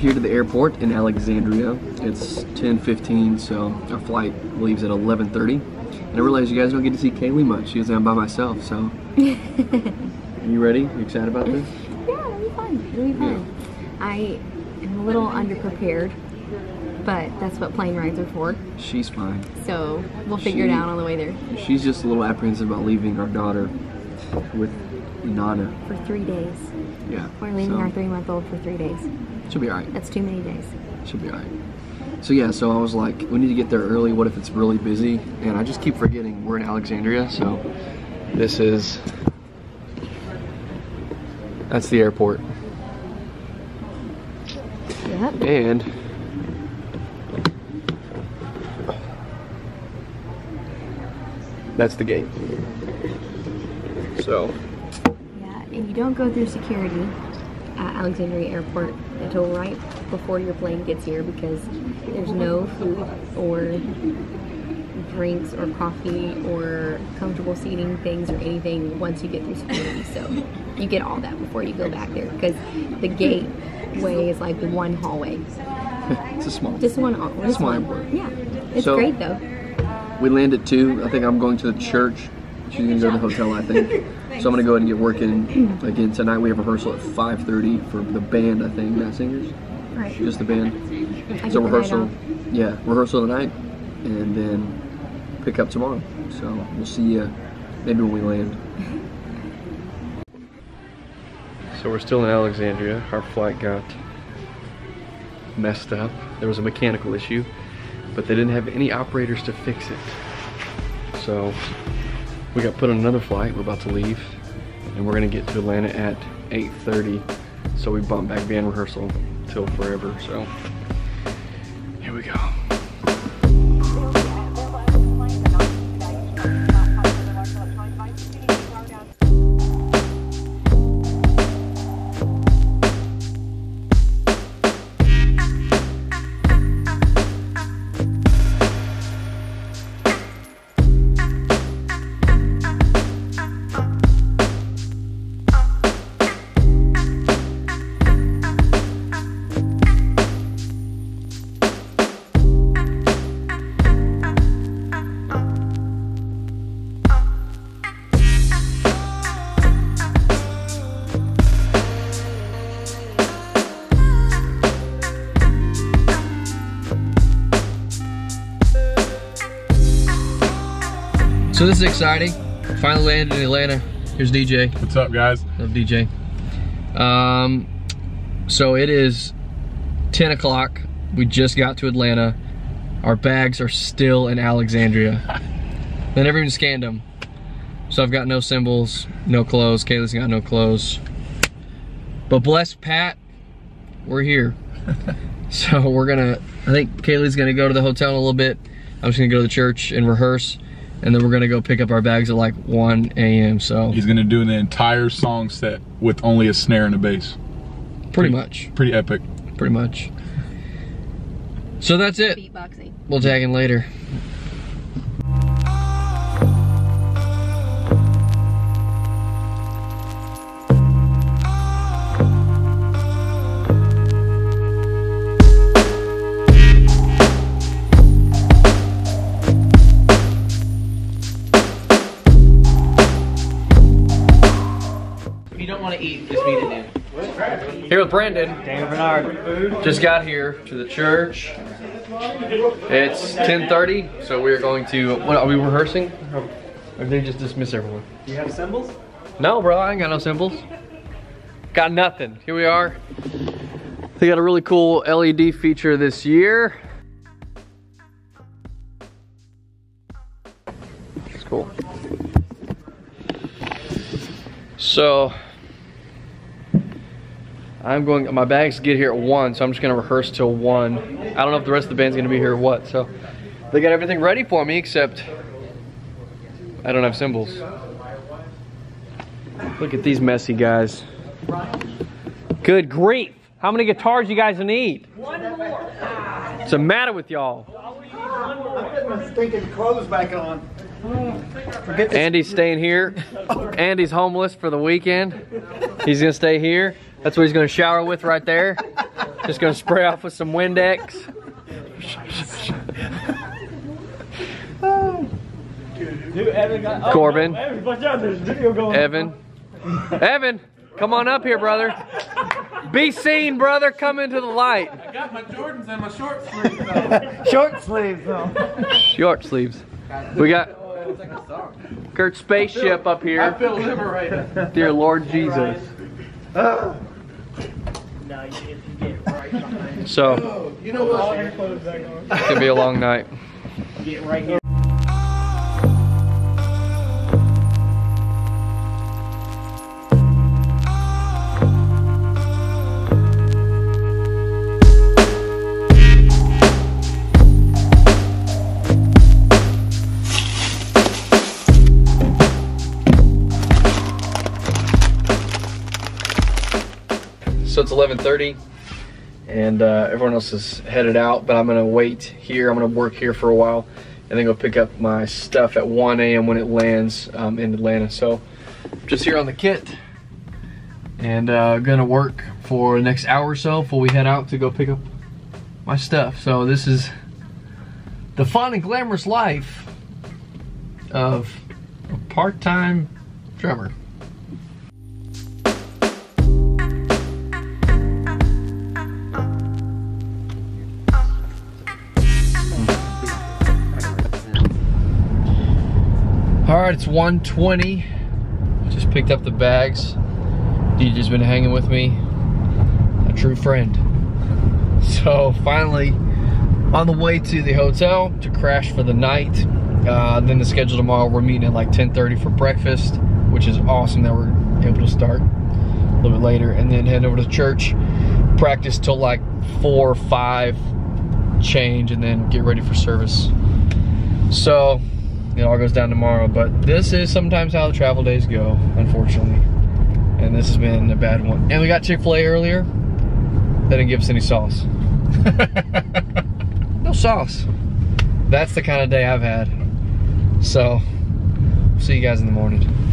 here to the airport in Alexandria. It's 10:15, so our flight leaves at 11:30. And I realize you guys don't get to see Kalee much. She is, I'm by myself, so. You ready? You excited about this? Yeah, it'll be fun. It'll be fun. Yeah. I am a little underprepared, but that's what plane rides are for. She's fine. So we'll figure it out on the way there. She's just a little apprehensive about leaving our daughter with Nana. For 3 days. Yeah. We're leaving our 3-month-old for 3 days. She'll be alright. That's too many days. She'll be alright. So yeah, so I was like, we need to get there early. What if it's really busy? And I just keep forgetting we're in Alexandria, so this is, that's the airport. Yep. And that's the gate. So. Yeah, and you don't go through security at Alexandria Airport until right before your plane gets here, because there's no food or drinks or coffee or comfortable seating things or anything once you get through security. So you get all that before you go back there, because the gateway is like one hallway. It's a small. Just one hallway. It's small. Yeah, it's so great though. We land at 2. I think I'm going to the church. She's going to go to the hotel, I think. So I'm going to go ahead and get working again tonight. We have rehearsal at 5:30 for the band, I think. Not singers? Right. Just the band. It's a rehearsal. Yeah, rehearsal tonight and then pick up tomorrow. So we'll see you maybe when we land. So we're still in Alexandria. Our flight got messed up. There was a mechanical issue, but they didn't have any operators to fix it. So we got put on another flight. We're about to leave, and we're gonna get to Atlanta at 8:30. So we bumped back band rehearsal till forever. So here we go. So this is exciting. Finally landed in Atlanta. Here's DJ. What's up, guys? I'm DJ. So it is 10 o'clock. We just got to Atlanta. Our bags are still in Alexandria. They never even scanned them. So I've got no cymbals, no clothes. Kaylee's got no clothes. But bless Pat, we're here. So we're gonna, I think Kaylee's gonna go to the hotel in a little bit. I'm just gonna go to the church and rehearse. And then we're gonna go pick up our bags at like 1 a.m. So he's gonna do the entire song set with only a snare and a bass. Pretty much. Pretty epic. Pretty much. So that's it. Beatboxing. We'll tag in later. Here with Brendan. Daniel Bernard. Just got here to the church. It's 10:30, so we're going to, what are we rehearsing? Or did they just dismiss everyone? Do you have cymbals? No, bro, I ain't got no cymbals. Got nothing. Here we are. They got a really cool LED feature this year. It's cool. So I'm going, my bags get here at 1, so I'm just gonna rehearse till 1. I don't know if the rest of the band's gonna be here or what, so. They got everything ready for me, except I don't have cymbals. Look at these messy guys. Good grief. How many guitars you guys need? One more. What's the matter with y'all? I'm getting my stinking clothes back on. Andy's staying here. Andy's homeless for the weekend. He's gonna stay here. That's what he's gonna shower with right there. Just gonna spray off with some Windex. Dude, Evan got, Corbin. Evan, watch out, there's a video going. Evan. Evan, come on up here, brother. Be seen, brother. Come into the light. I got my Jordans and my short sleeves though. Short sleeves though. Short sleeves. We got Kurt's spaceship up here. I feel liberated. Dear Lord Jesus. So, you know what? It's gonna be a long night. Get right here. So it's 11:30 and everyone else is headed out, but I'm gonna wait here. I'm gonna work here for a while and then go pick up my stuff at 1 a.m. when it lands in Atlanta. So just here on the kit and gonna work for the next hour or so before we head out to go pick up my stuff. So this is the fun and glamorous life of a part-time drummer. Alright, it's 1:20. Just picked up the bags. DJ's been hanging with me. A true friend. So finally, on the way to the hotel to crash for the night. Then the schedule tomorrow, we're meeting at like 10:30 for breakfast, which is awesome that we're able to start a little bit later. And then head over to church, practice till like 4 or 5, change, and then get ready for service. So it all goes down tomorrow, but this is sometimes how the travel days go, unfortunately. And this has been a bad one. And we got Chick-fil-A earlier. They didn't give us any sauce. No sauce. That's the kind of day I've had. So, see you guys in the morning.